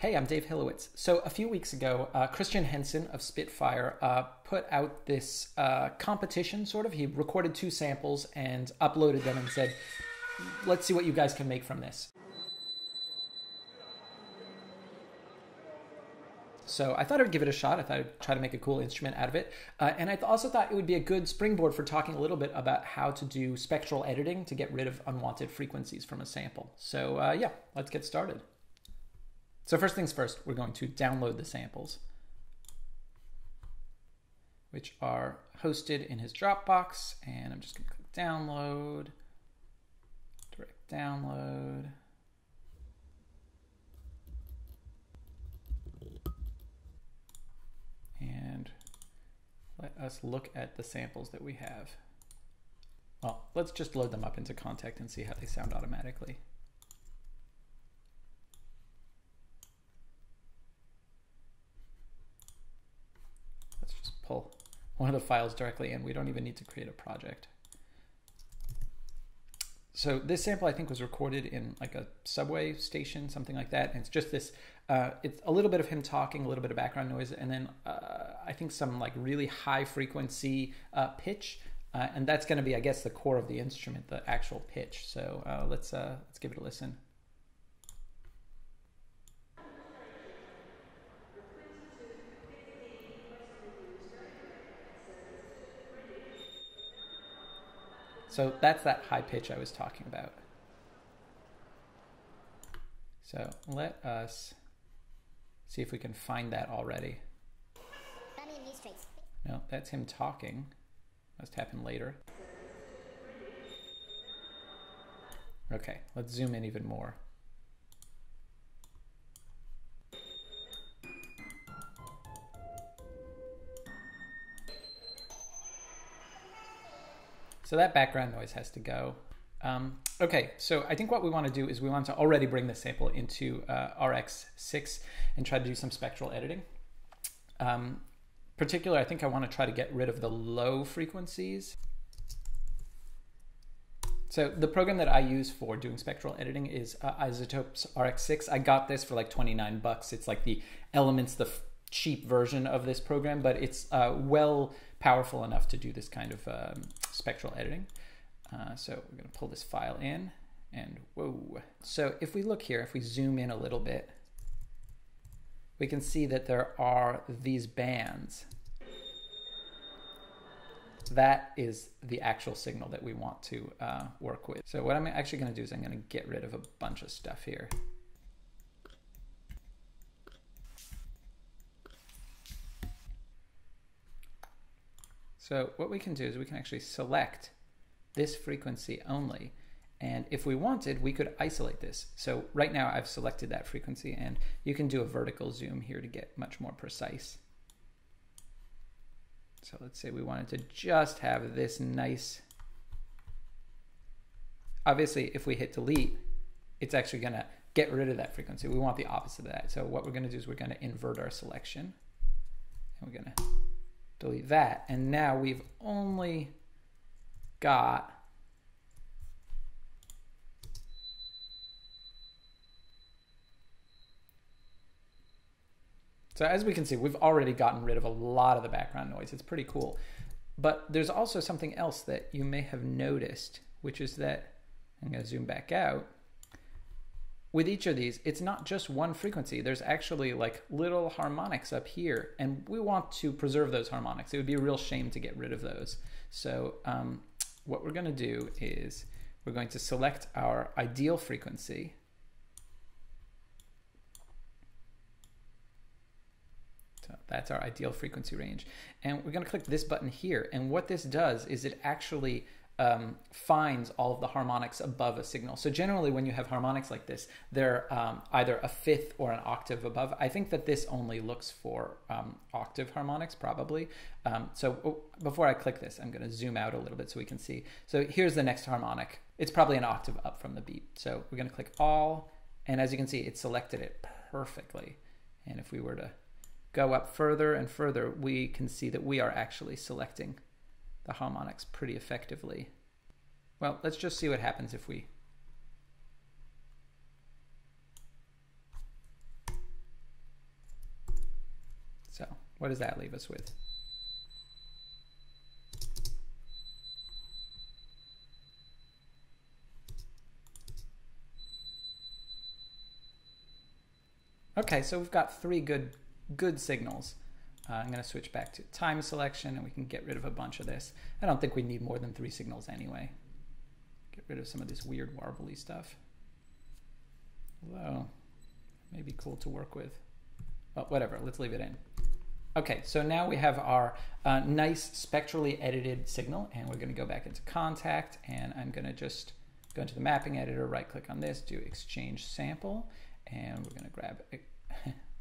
Hey, I'm Dave Hilowitz. So a few weeks ago, Christian Henson of Spitfire put out this competition, sort of. He recorded 2 samples and uploaded them and said, let's see what you guys can make from this. So I thought I would give it a shot. I thought I'd try to make a cool instrument out of it. And I also thought it would be a good springboard for talking a little bit about how to do spectral editing to get rid of unwanted frequencies from a sample. So yeah, let's get started. So first things first, we're going to download the samples, which are hosted in his Dropbox. And I'm just going to click download, direct download. And let us look at the samples that we have. Well, let's just load them up into Kontakt and see how they sound automatically. Let's just pull one of the files directly in. We don't even need to create a project. So this sample, I think, was recorded in like a subway station, something like that. And it's just this, it's a little bit of him talking, a little bit of background noise, and then I think some like really high frequency pitch. And that's gonna be, I guess, the core of the instrument, the actual pitch. So let's give it a listen. So that's that high pitch I was talking about. So let us see if we can find that already. No, that's him talking. Must happen later. Okay, let's zoom in even more. So that background noise has to go. Okay, so I think what we want to do is we want to already bring this sample into RX 6 and try to do some spectral editing. Particularly, I think I want to try to get rid of the low frequencies. So the program that I use for doing spectral editing is iZotope's RX 6. I got this for like 29 bucks. It's like the Elements, the cheap version of this program, but it's well powerful enough to do this kind of spectral editing. So we're going to pull this file in and whoa. So if we look here, if we zoom in a little bit, we can see that there are these bands. That is the actual signal that we want to work with. So what I'm actually going to do is I'm going to get rid of a bunch of stuff here. So what we can do is we can actually select this frequency only. And if we wanted, we could isolate this. So right now I've selected that frequency, and you can do a vertical zoom here to get much more precise. So let's say we wanted to just have this nice, obviously if we hit delete, it's actually gonna get rid of that frequency. We want the opposite of that. So what we're gonna do is we're gonna invert our selection, and we're gonna delete that. And now we've only got so as we can see, we've already gotten rid of a lot of the background noise. It's pretty cool. But there's also something else that you may have noticed, which is that I'm going to zoom back out. With each of these, it's not just one frequency. There's actually like little harmonics up here, and we want to preserve those harmonics. It would be a real shame to get rid of those. So what we're gonna do is we're going to select our ideal frequency. So that's our ideal frequency range. And we're gonna click this button here. And what this does is it actually finds all of the harmonics above a signal. So generally when you have harmonics like this, they're either a fifth or an octave above. I think that this only looks for octave harmonics probably. So before I click this, I'm gonna zoom out a little bit so we can see. So here's the next harmonic. It's probably an octave up from the beat. So we're gonna click all, and as you can see, it selected it perfectly. And if we were to go up further and further, we can see that we are actually selecting the harmonics pretty effectively. Well, let's just see what happens if we So what does that leave us with? Okay, so we've got three good signals. I'm going to switch back to time selection, and we can get rid of a bunch of this. I don't think we need more than three signals anyway. Get rid of some of this weird warbly stuff. Although, it may be cool to work with. But whatever, let's leave it in. Okay, so now we have our nice spectrally edited signal, and we're going to go back into Kontakt, and I'm going to just go into the mapping editor, right-click on this, do exchange sample, and we're going to grab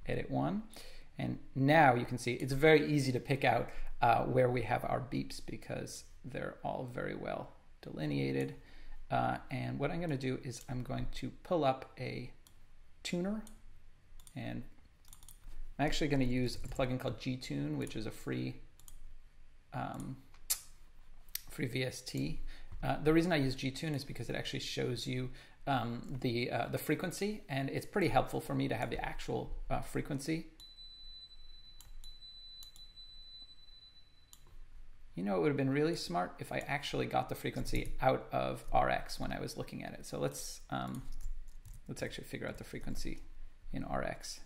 edit one. And now you can see it's very easy to pick out where we have our beeps because they're all very well delineated. And what I'm going to do is I'm going to pull up a tuner, and I'm actually going to use a plugin called G-Tune, which is a free free VST. The reason I use G-Tune is because it actually shows you the frequency, and it's pretty helpful for me to have the actual frequency. You know, it would have been really smart if I actually got the frequency out of RX when I was looking at it. So let's actually figure out the frequency in RX.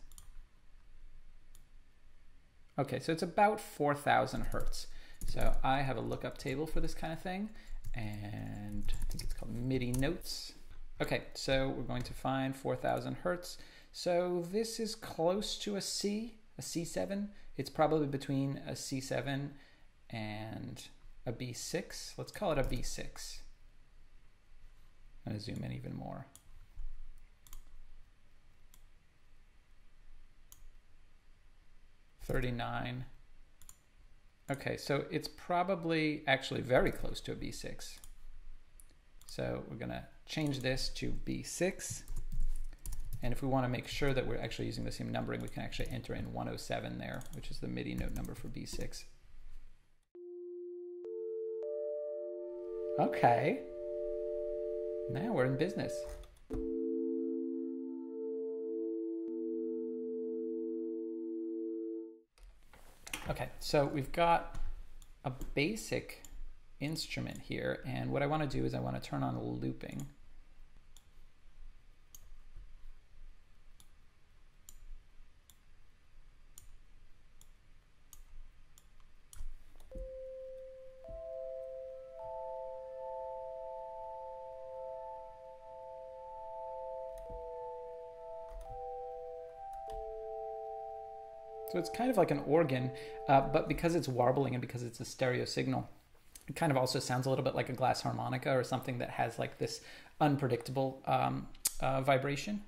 Okay, so it's about 4,000 hertz. So I have a lookup table for this kind of thing, and I think it's called MIDI notes. Okay, so we're going to find 4,000 hertz. So this is close to a C7. It's probably between a C7 and a B6. Let's call it a B6. I'm gonna zoom in even more. .39. Okay, so it's probably actually very close to a B6. So we're gonna change this to B6. And if we wanna make sure that we're actually using the same numbering, we can actually enter in 107 there, which is the MIDI note number for B6. Okay, now we're in business. Okay, so we've got a basic instrument here, and what I want to do is I want to turn on looping. So it's kind of like an organ, but because it's warbling and because it's a stereo signal, it kind of also sounds a little bit like a glass harmonica or something that has like this unpredictable vibration.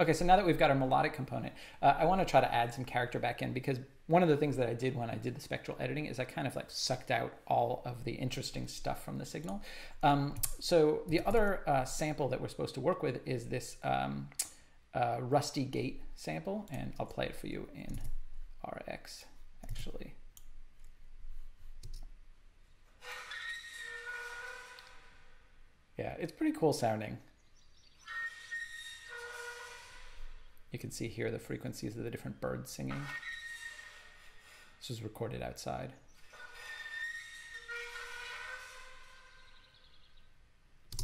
Okay, so now that we've got our melodic component, I want to try to add some character back in, because one of the things that I did when I did the spectral editing is I kind of like sucked out all of the interesting stuff from the signal. So the other sample that we're supposed to work with is this RustyGate sample, and I'll play it for you in RX actually. Yeah, it's pretty cool sounding. You can see here the frequencies of the different birds singing. This was recorded outside.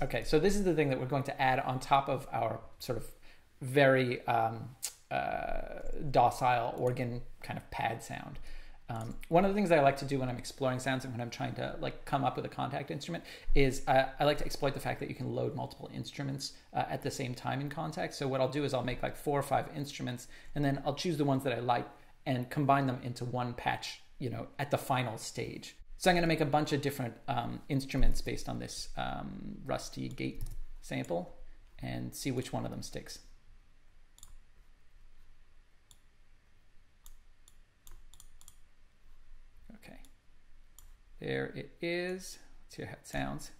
Okay, so this is the thing that we're going to add on top of our sort of very docile organ kind of pad sound. One of the things that I like to do when I'm exploring sounds and when I'm trying to like come up with a Kontakt instrument is I like to exploit the fact that you can load multiple instruments at the same time in Kontakt. So what I'll do is I'll make like 4 or 5 instruments, and then I'll choose the ones that I like and combine them into one patch, you know, at the final stage. So I'm going to make a bunch of different instruments based on this RustyGate sample and see which one of them sticks. There it is. Let's hear how it sounds.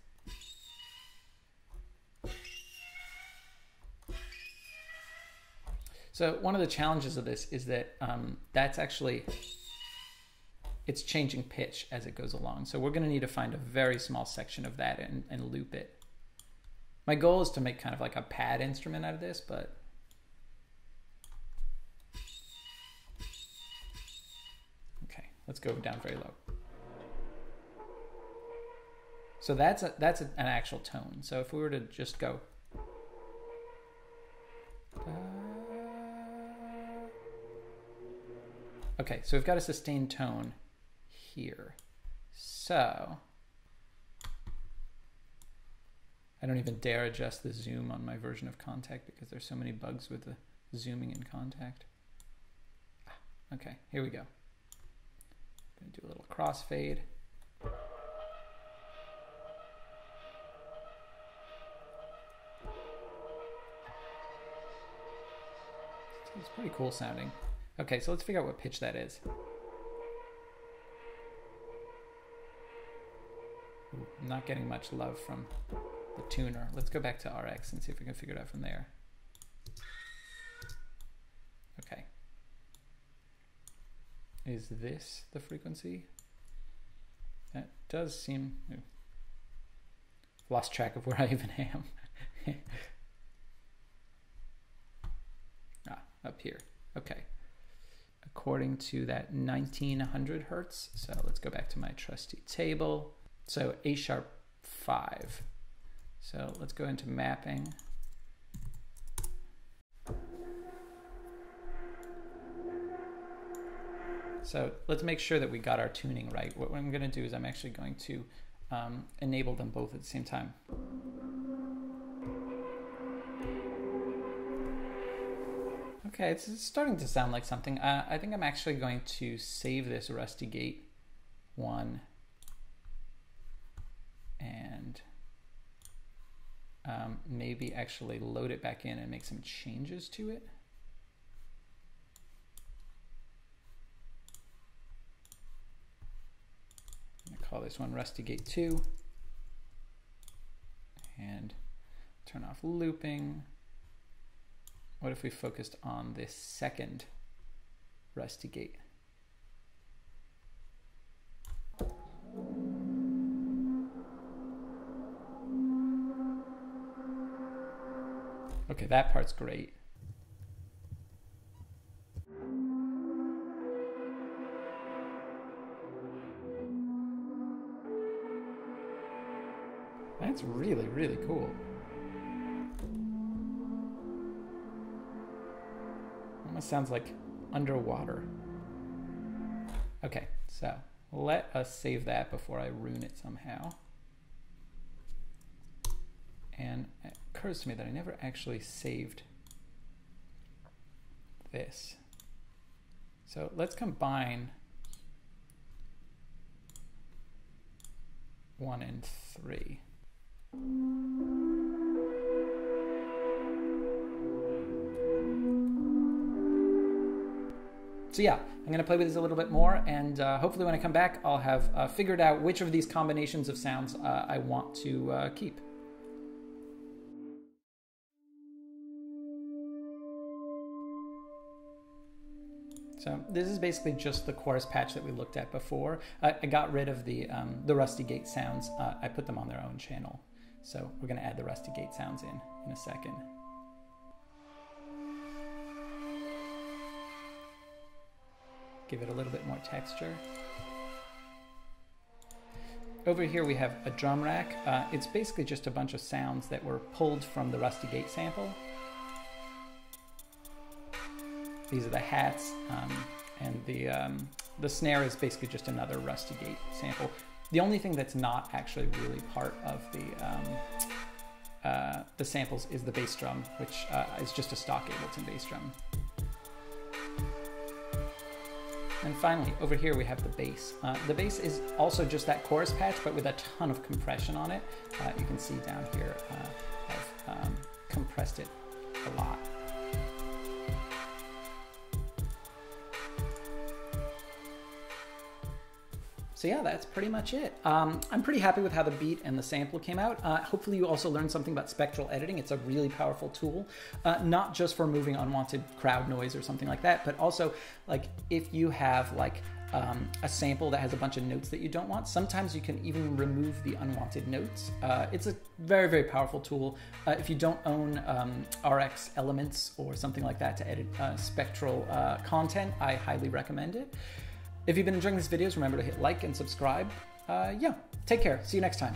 So one of the challenges of this is that that's actually, it's changing pitch as it goes along. So we're going to need to find a very small section of that and loop it. My goal is to make kind of like a pad instrument out of this, but Let's go down very low. So that's an actual tone. So if we were to just go, okay, so we've got a sustained tone here. So I don't even dare adjust the zoom on my version of Kontakt because there's so many bugs with the zooming in Kontakt. Okay, here we go. I'm gonna do a little crossfade. It's pretty cool sounding. Okay, so let's figure out what pitch that is. Ooh, I'm not getting much love from the tuner. Let's go back to RX and see if we can figure it out from there. Okay. Is this the frequency? That does seem... Ooh. Lost track of where I even am. Up here. Okay. According to that 1900 Hertz. So let's go back to my trusty table. So A♯5. So let's go into mapping. So let's make sure that we got our tuning right. What I'm going to do is I'm actually going to enable them both at the same time. Okay, it's starting to sound like something. I think I'm actually going to save this RustyGate one and maybe actually load it back in and make some changes to it. I'm gonna call this one RustyGate 2 and turn off looping. What if we focused on this second RustyGate? Okay, that part's great. That's really, really cool. Sounds like underwater. Okay, so let us save that before I ruin it somehow. And it occurs to me that I never actually saved this. So let's combine 1 and 3. So yeah, I'm going to play with this a little bit more, and hopefully when I come back, I'll have figured out which of these combinations of sounds I want to keep. So this is basically just the chorus patch that we looked at before. I got rid of the RustyGate sounds. I put them on their own channel. So we're going to add the RustyGate sounds in a second. Give it a little bit more texture. Over here we have a drum rack. It's basically just a bunch of sounds that were pulled from the RustyGate sample. These are the hats, and the snare is basically just another RustyGate sample. The only thing that's not actually really part of the samples is the bass drum, which is just a stock Ableton bass drum. And finally, over here we have the bass. The bass is also just that chorus patch, but with a ton of compression on it. You can see down here I've compressed it a lot. So yeah, that's pretty much it. I'm pretty happy with how the beat and the sample came out. Hopefully you also learned something about spectral editing. It's a really powerful tool, not just for removing unwanted crowd noise or something like that, but also like if you have like a sample that has a bunch of notes that you don't want, sometimes you can even remove the unwanted notes. It's a very, very powerful tool. If you don't own RX elements or something like that to edit spectral content, I highly recommend it. If you've been enjoying these videos, remember to hit like and subscribe. Yeah, take care. See you next time.